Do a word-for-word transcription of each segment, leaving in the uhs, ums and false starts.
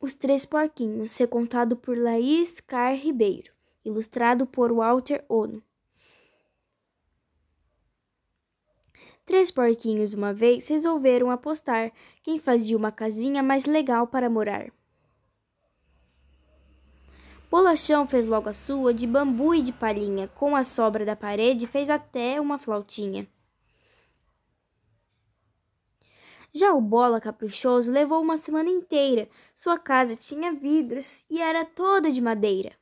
Os Três Porquinhos, recontado por Laís Car Ribeiro, ilustrado por Walter Ono. Três porquinhos uma vez resolveram apostar quem fazia uma casinha mais legal para morar. Bolachão fez logo a sua de bambu e de palhinha, com a sobra da parede fez até uma flautinha. Já o Bola Caprichoso levou uma semana inteira, sua casa tinha vidros e era toda de madeira.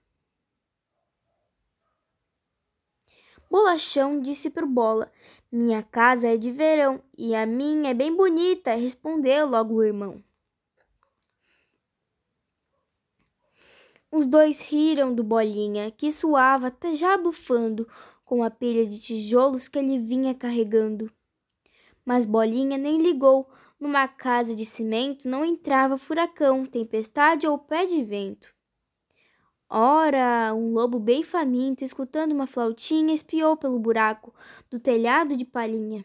Bolachão disse pro Bola, minha casa é de verão e a minha é bem bonita, respondeu logo o irmão. Os dois riram do Bolinha, que suava até já bufando, com a pilha de tijolos que ele vinha carregando. Mas Bolinha nem ligou, numa casa de cimento não entrava furacão, tempestade ou pé de vento. Ora, um lobo bem faminto, escutando uma flautinha, espiou pelo buraco do telhado de palhinha.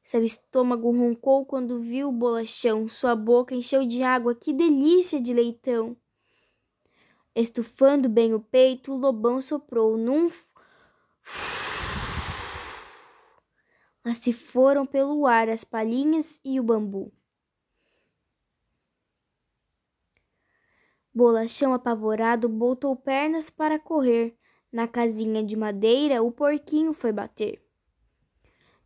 Seu estômago roncou quando viu o bolachão, sua boca encheu de água, que delícia de leitão! Estufando bem o peito, o lobão soprou num... Lá se foram pelo ar as palhinhas e o bambu. Bolachão apavorado botou pernas para correr. Na casinha de madeira o porquinho foi bater.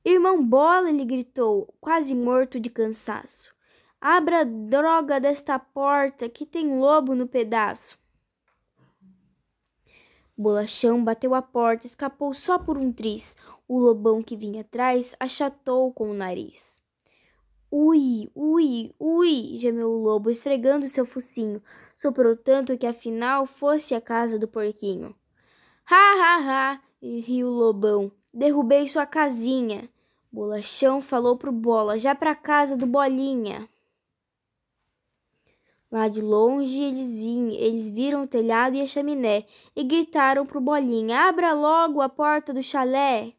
Irmão Bola, ele gritou, quase morto de cansaço. Abra a droga desta porta que tem lobo no pedaço. Bolachão bateu a porta, escapou só por um tris. O lobão que vinha atrás achatou com o nariz. Ui, ui, ui, gemeu o lobo, esfregando seu focinho. Soprou tanto que afinal fosse a casa do porquinho. Ha, ha, ha, riu o lobão. Derrubei sua casinha. Bolachão falou pro Bola, já pra casa do Bolinha. Lá de longe eles, vinham, eles viram o telhado e a chaminé e gritaram pro Bolinha, abra logo a porta do chalé.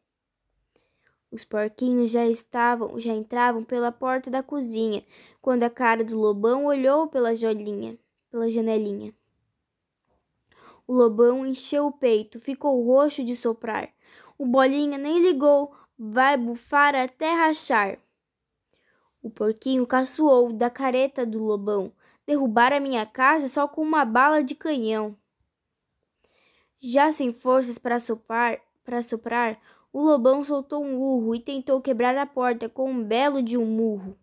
Os porquinhos já estavam, já entravam pela porta da cozinha, quando a cara do lobão olhou pela jolinha, pela janelinha. O lobão encheu o peito, ficou roxo de soprar. O Bolinha nem ligou, vai bufar até rachar. O porquinho caçoou da careta do lobão, derrubar a minha casa só com uma bala de canhão. Já sem forças para soprar, para soprar, o lobão soltou um urro e tentou quebrar a porta com um belo de um murro.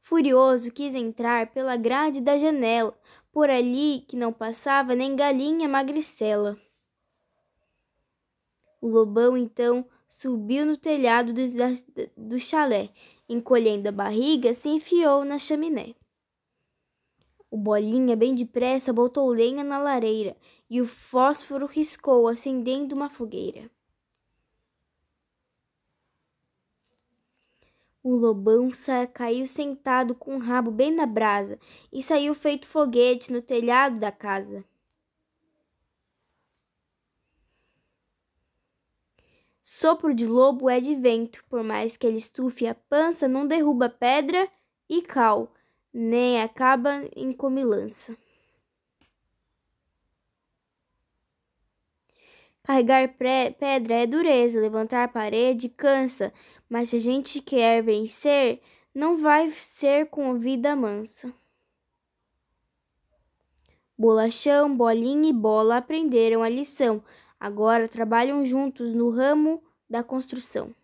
Furioso, quis entrar pela grade da janela, por ali que não passava nem galinha magricela. O lobão, então, subiu no telhado do, da, do chalé, encolhendo a barriga, se enfiou na chaminé. O Bolinha, bem depressa, botou lenha na lareira e o fósforo riscou, acendendo uma fogueira. O lobão sa- caiu sentado com o rabo bem na brasa e saiu feito foguete no telhado da casa. Sopro de lobo é de vento, por mais que ele estufe a pança, não derruba pedra e cal. Nem acaba em comilança. Carregar pedra é dureza, levantar parede cansa, mas se a gente quer vencer, não vai ser com vida mansa. Bolachão, Bolinha e Bola aprenderam a lição, agora trabalham juntos no ramo da construção.